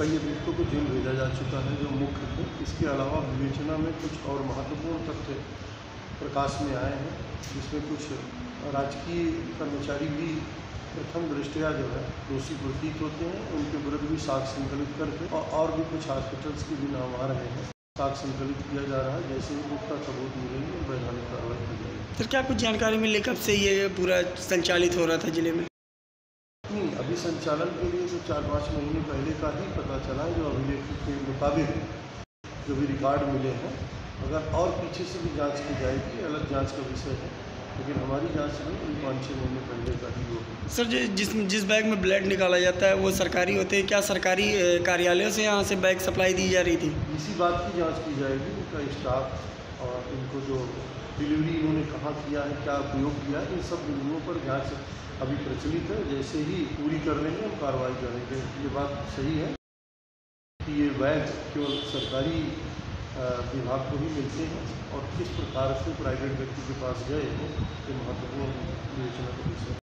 तैयबीर को जेल भेजा जा चुका है जो मुख्य थे। इसके अलावा विवेचना में कुछ और महत्वपूर्ण तथ्य प्रकाश में आए हैं, जिसमें कुछ राजकीय कर्मचारी भी प्रथम दृष्टया जो है दोषी प्रतीत होते हैं, उनके विरुद्ध भी साक्ष्य संकलित करके और भी कुछ हॉस्पिटल्स के भी नाम आ रहे हैं, साक्ष्य संकलित किया जा रहा है। जैसे ही उसका सबूत मिलेंगे वैधानिक कार्रवाई की जाएगी। सर, क्या कुछ जानकारी मिली कब से ये पूरा संचालित हो रहा था जिले में? नहीं, अभी संचालन के लिए तो 4-5 महीने पहले का ही पता चला है, जो अभिलेख के मुताबिक जो भी रिकॉर्ड मिले हैं। अगर और पीछे से भी जांच की जाएगी, अलग जांच का विषय है, लेकिन हमारी जांच में 5-6 महीने पहले का ही हो। सर, जिस बैग में ब्लड निकाला जाता है वो सरकारी होते हैं क्या? सरकारी कार्यालयों से यहाँ से बैग सप्लाई दी जा रही थी? इसी बात की जाँच की जाएगी, उनका स्टाफ और इनको जो डिलीवरी इन्होंने कहाँ किया है, क्या उपयोग किया है, इन सब बिंदुओं पर जाँच अभी प्रचलित है। जैसे ही पूरी कर लेंगे हम कार्रवाई करेंगे। ये बात सही है कि ये बैग केवल सरकारी विभाग को ही मिलते हैं और किस प्रकार से प्राइवेट व्यक्ति के पास गए हैं, ये महत्वपूर्ण विवेचना का विषय है।